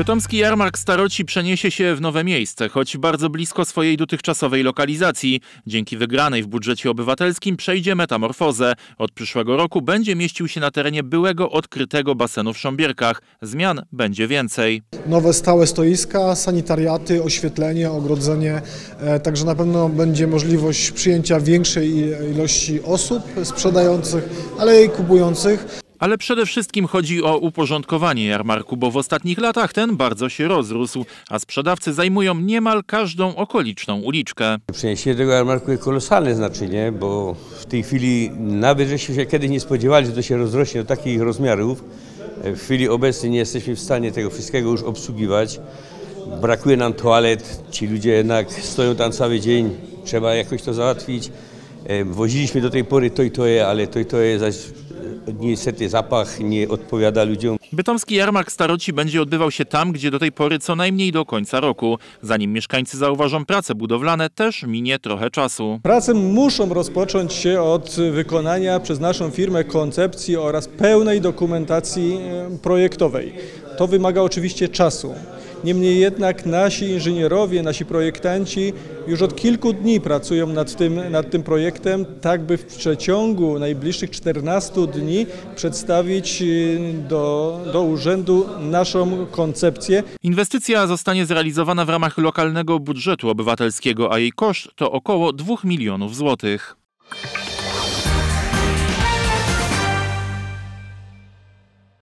Bytomski Jarmark Staroci przeniesie się w nowe miejsce, choć bardzo blisko swojej dotychczasowej lokalizacji. Dzięki wygranej w budżecie obywatelskim przejdzie metamorfozę. Od przyszłego roku będzie mieścił się na terenie byłego odkrytego basenu w Szombierkach. Zmian będzie więcej. Nowe stałe stoiska, sanitariaty, oświetlenie, ogrodzenie. Także na pewno będzie możliwość przyjęcia większej ilości osób sprzedających, ale i kupujących. Ale przede wszystkim chodzi o uporządkowanie jarmarku, bo w ostatnich latach ten bardzo się rozrósł, a sprzedawcy zajmują niemal każdą okoliczną uliczkę. Przeniesienie tego jarmarku jest kolosalne znaczenie, bo w tej chwili nawet żeśmy się kiedyś nie spodziewali, że to się rozrośnie do takich rozmiarów. W chwili obecnej nie jesteśmy w stanie tego wszystkiego już obsługiwać. Brakuje nam toalet, ci ludzie jednak stoją tam cały dzień, trzeba jakoś to załatwić. Woziliśmy do tej pory to i toje, ale to i toje zaś niestety zapach nie odpowiada ludziom. Bytomski Jarmark Staroci będzie odbywał się tam, gdzie do tej pory co najmniej do końca roku. Zanim mieszkańcy zauważą prace budowlane, też minie trochę czasu. Prace muszą rozpocząć się od wykonania przez naszą firmę koncepcji oraz pełnej dokumentacji projektowej. To wymaga oczywiście czasu. Niemniej jednak nasi inżynierowie, nasi projektanci już od kilku dni pracują nad tym projektem, tak by w przeciągu najbliższych 14 dni przedstawić do urzędu naszą koncepcję. Inwestycja zostanie zrealizowana w ramach lokalnego budżetu obywatelskiego, a jej koszt to około 2 milionów złotych.